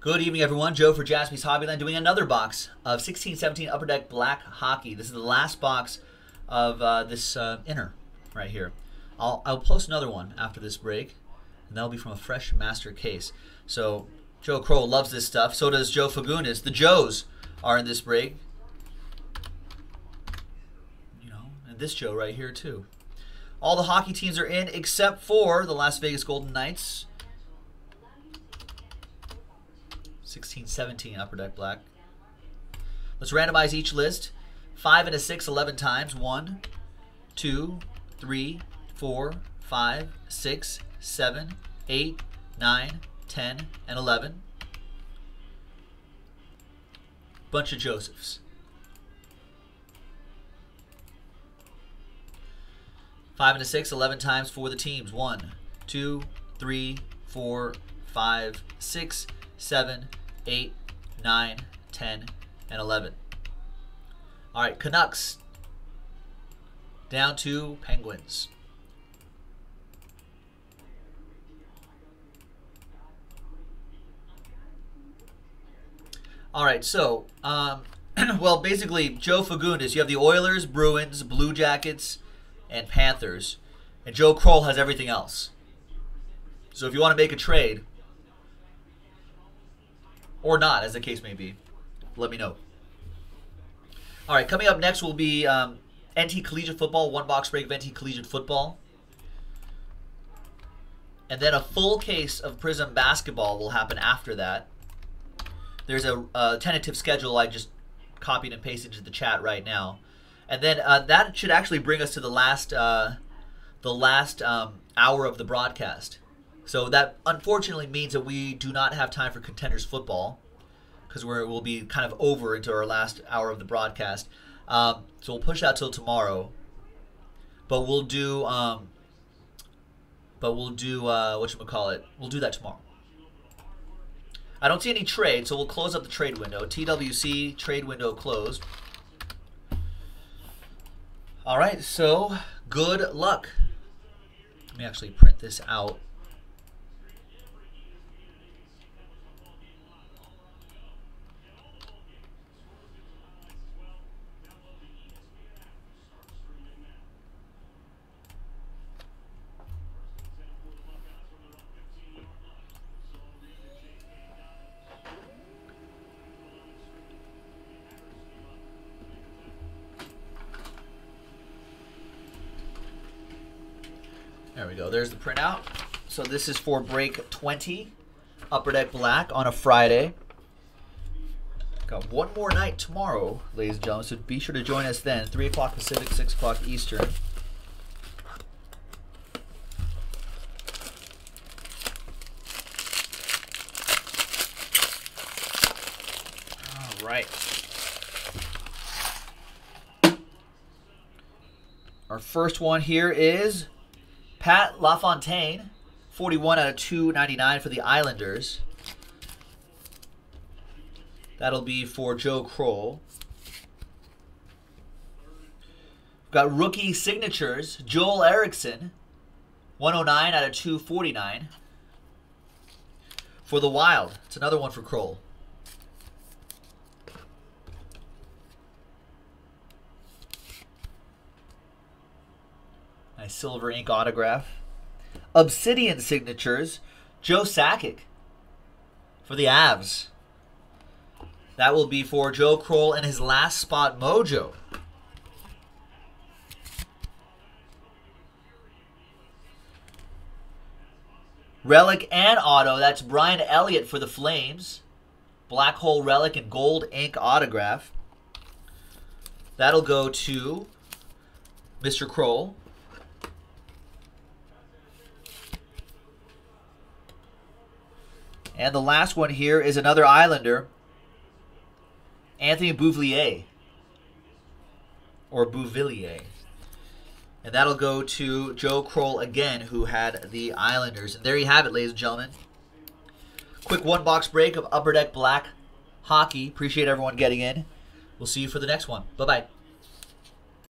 Good evening, everyone. Joe for Jaspy's Hobbyland doing another box of 16-17 Upper Deck Black Hockey. This is the last box of this inner right here. I'll post another one after this break, and that'll be from a fresh master case. So Joe Crow loves this stuff. So does Joe Fagundes. The Joes are in this break. You know, and this Joe right here too. All the hockey teams are in except for the Las Vegas Golden Knights. 16-17 Upper Deck Black. Let's randomize each list. 5 and a 6 11 times. 1, 2, 3, 4, 5, 6, 7, 8, 9, 10, and 11. Bunch of Josephs. 5 and a 6 11 times for the teams. 1, 2, 3, 4, 5, 6, 7, 8, 9, 10, and 11. All right, Canucks down to Penguins. All right, so, well, basically, Joe Fagundes, you have the Oilers, Bruins, Blue Jackets, and Panthers. And Joe Kroll has everything else. So if you want to make a trade, or not, as the case may be, let me know. All right, coming up next will be NT Collegiate Football, one box break of NT Collegiate Football. And then a full case of Prism Basketball will happen after that. There's a tentative schedule I just copied and pasted into the chat right now. And then that should actually bring us to the last hour of the broadcast. So that unfortunately means that we do not have time for Contenders football because we'll be kind of over into our last hour of the broadcast. So we'll push out till tomorrow, but we'll do whatchamacallit. We'll do that tomorrow. I don't see any trade, so we'll close up the trade window. TWC trade window closed. All right, so good luck. Let me actually print this out. There we go. There's the printout. So this is for break 20, Upper Deck Black on a Friday. Got one more night tomorrow, ladies and gentlemen, so be sure to join us then. 3 o'clock Pacific, 6 o'clock Eastern. All right. Our first one here is Pat LaFontaine, 41 out of 299 for the Islanders. That'll be for Joe Kroll. We've got rookie signatures, Joel Eriksson, 109 out of 249 for the Wild. It's another one for Kroll. Nice silver ink autograph. Obsidian signatures, Joe Sakic for the Avs. That will be for Joe Kroll and his last spot mojo. Relic and auto, that's Brian Elliott for the Flames. Black hole relic and gold ink autograph. That'll go to Mr. Kroll. And the last one here is another Islander, Anthony Beauvillier, or Beauvillier. And that'll go to Joe Kroll again, who had the Islanders. And there you have it, ladies and gentlemen. Quick one-box break of Upper Deck Black Hockey. Appreciate everyone getting in. We'll see you for the next one. Bye-bye.